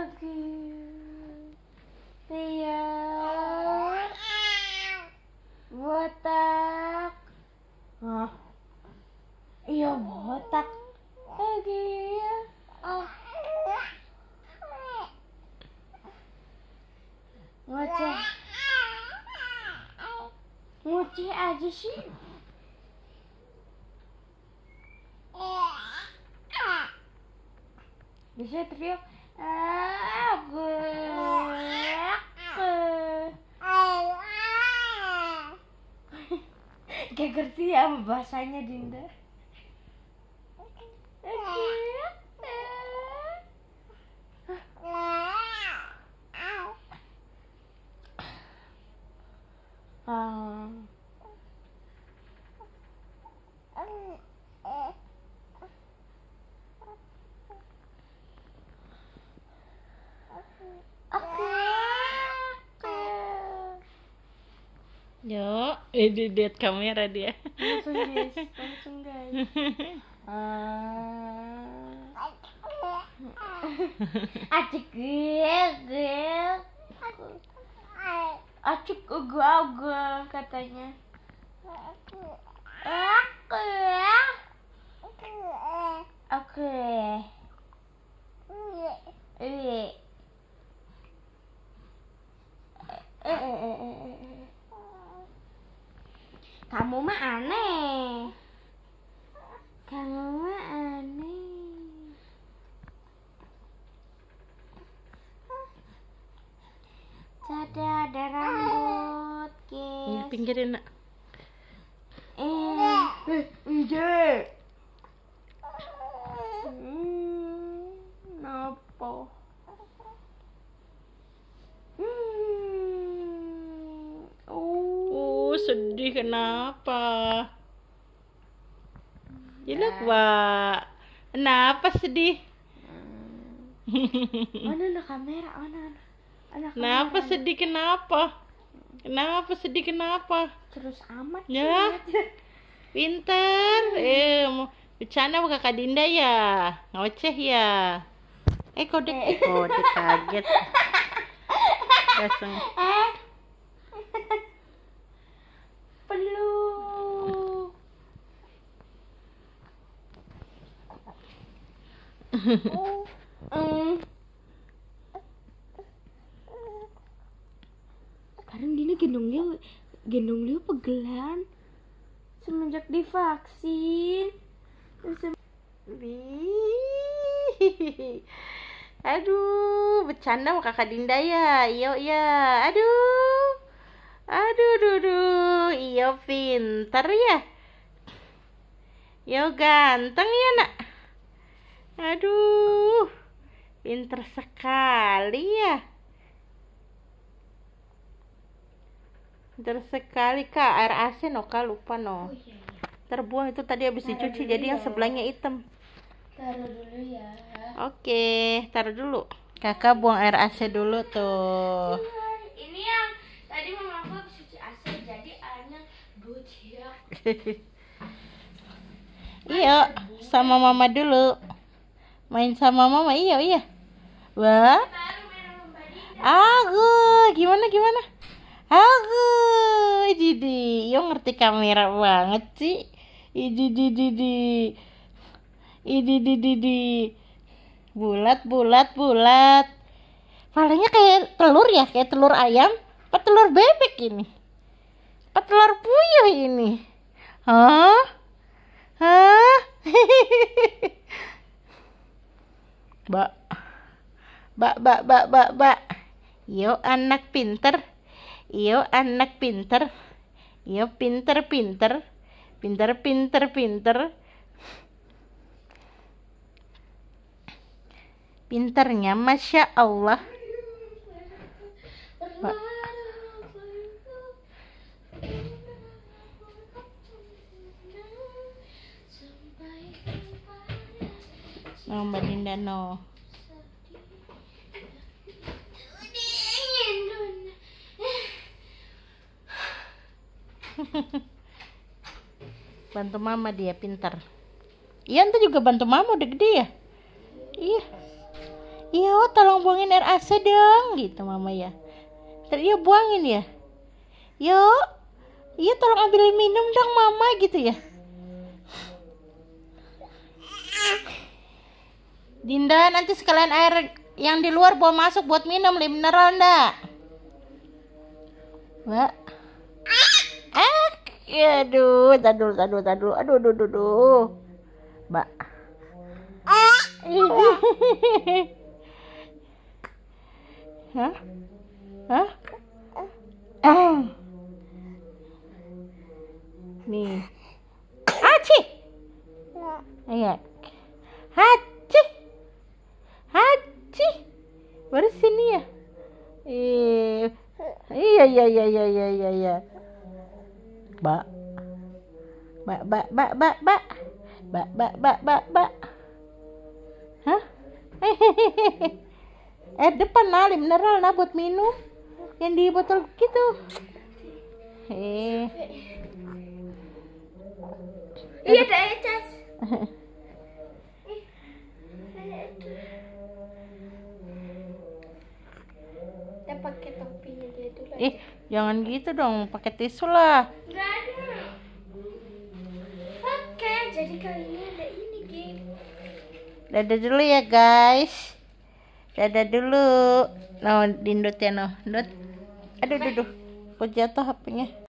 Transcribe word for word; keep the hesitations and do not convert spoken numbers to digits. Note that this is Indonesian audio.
lagi dia botak. Hah? Iya botak lagi. Oh, ngoceh ngoceh aja sih. Bisa teriak aku aku gak ngerti ya bahasanya Dinda. Yo, ini lihat kamera dia. Langsung guys, langsung guys. Acik gil, acik ugal-ugal katanya. Aku, aku, eh, eh. Kamu mah aneh. Kamu mah aneh. Dada ada rambut, guys. Ini pinggirin, Nak. Eh, eh, ide. Hmm, napa? Sedih kenapa? Jelek Wak. Kenapa sedih? Oh, no, kamera. Oh, no, no. Kenapa sedih kenapa? Kenapa sedih kenapa? Terus amat ya. Pinter. Eh, bercanda sama kakak Dinda ya. Ngoceh ya. Eh, kodek, eh, kodek kaget. Langsung. Oh, um. Sekarang Dina gendongnya gendong dia pegelan semenjak divaksin. Sem aduh, bercanda sama kakak Dinda ya. Iya ya. Aduh. Aduh duduh. Iya pintar ya. Iya ganteng ya, Nak. Aduh, pinter sekali ya. Pinter sekali Kak, air asin no Kak, lupa no. Oh, iya, iya. Terbuang itu tadi habis dicuci, jadi ya. Yang sebelahnya hitam. Taruh dulu ya. Oke, taruh dulu. Kakak buang air A C dulu tuh. Ini yang tadi mama aku habis cuci A C, jadi airnya bucir. Iya, sama mama dulu. Main sama mama, iya, iya. Wah. Aku, gimana, gimana? Aku, Didi. Yo ngerti kamera banget sih. Idi, di, di, di. Idi, di, di, di. Bulat, bulat, bulat. Palanya kayak telur ya, kayak telur ayam. Apa telur bebek ini? Apa telur puyuh ini? Hah? Hah? Bak, bak, bak, bak, bak, bak. Yo anak pinter, yo anak pinter, yo pinter, pinter, pinter, pinter, pinter, pinternya, masya Allah. Bak. Oh, Mbak Dinda no. Bantu mama dia pintar. Iya, nanti juga bantu mama udah gede ya. Iya. Iya, oh, tolong buangin air A C dong, gitu mama ya. Terus iya buangin ya. Yo, iya tolong ambilin minum dong mama, gitu ya. Dinda, nanti sekalian air yang di luar bawa masuk buat minum, li mineral ndak? Wah. Ah, aduh, tadul, tadul, tadul, aduh, aduh, aduh, aduh. Mbak. Ah. Hah? Hah? Ah. Nih. Aci. Iya. Haci. Haci. Baru sini ya. Eh. Iya iya iya iya iya iya iya. Ba. Ba ba ba ba ba. Ba ba ba ba ba. Hah? Eh depan nali mineral nah buat minum yang di botol gitu. Eh. Iya ada ecas. Kita pakai topinya dia dulu. Eh, jangan gitu dong, pakai tisu lah. Enggak ada. Oke, jadi kali ini ada ini, guys. Dadah dulu ya, guys. Dadah dulu. No, dindut ya, no. Dut. Aduh, aduh, aduh. Kok jatuh H P-nya.